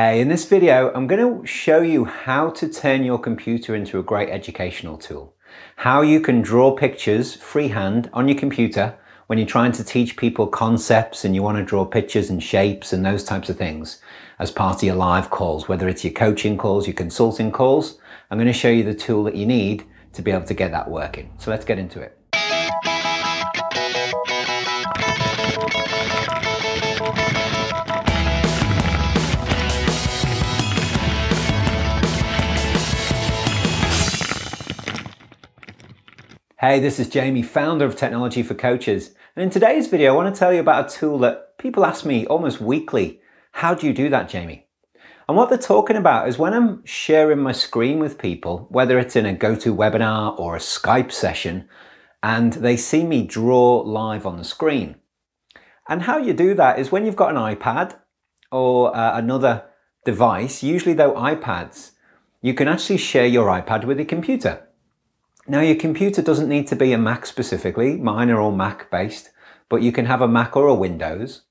Hey, in this video, I'm going to show you how to turn your computer into a great educational tool. How you can draw pictures freehand on your computer when you're trying to teach people concepts and you want to draw pictures and shapes and those types of things as part of your live calls, whether it's your coaching calls, your consulting calls. I'm going to show you the tool that you need to be able to get that working. So let's get into it. Hey, this is Jamie, founder of Technology for Coaches. And in today's video, I want to tell you about a tool that people ask me almost weekly. How do you do that, Jamie? And what they're talking about is when I'm sharing my screen with people, whether it's in a GoToWebinar or a Skype session, and they see me draw live on the screen. And how you do that is when you've got an iPad or another device, usually though iPads, you can actually share your iPad with your computer. Now your computer doesn't need to be a Mac specifically, mine are all Mac based, but you can have a Mac or a Windows.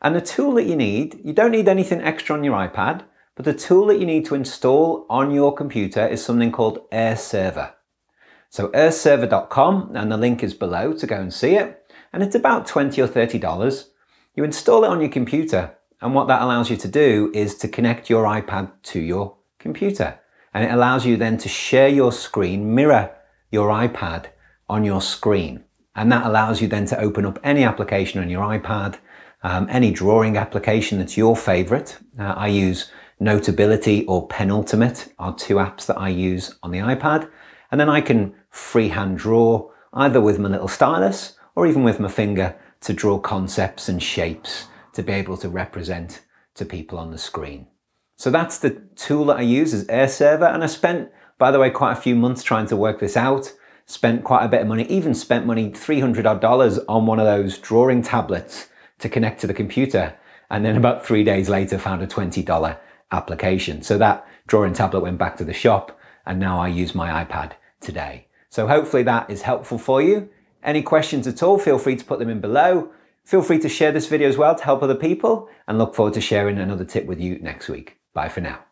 And the tool that you need, you don't need anything extra on your iPad, but the tool that you need to install on your computer is something called AirServer. So airserver.com, and the link is below to go and see it. And it's about $20 or $30. You install it on your computer, and what that allows you to do is to connect your iPad to your computer. And it allows you then to share your screen, mirror your iPad on your screen. And that allows you then to open up any application on your iPad, any drawing application that's your favorite. I use Notability or Penultimate are two apps that I use on the iPad. And then I can freehand draw either with my little stylus or even with my finger to draw concepts and shapes to be able to represent to people on the screen. So that's the tool that I use as AirServer, and I spent, by the way, quite a few months trying to work this out, spent quite a bit of money, even spent money, $300 on one of those drawing tablets to connect to the computer. And then about 3 days later, found a $20 application. So that drawing tablet went back to the shop, and now I use my iPad today. So hopefully that is helpful for you. Any questions at all, feel free to put them in below. Feel free to share this video as well to help other people, and look forward to sharing another tip with you next week. Bye for now.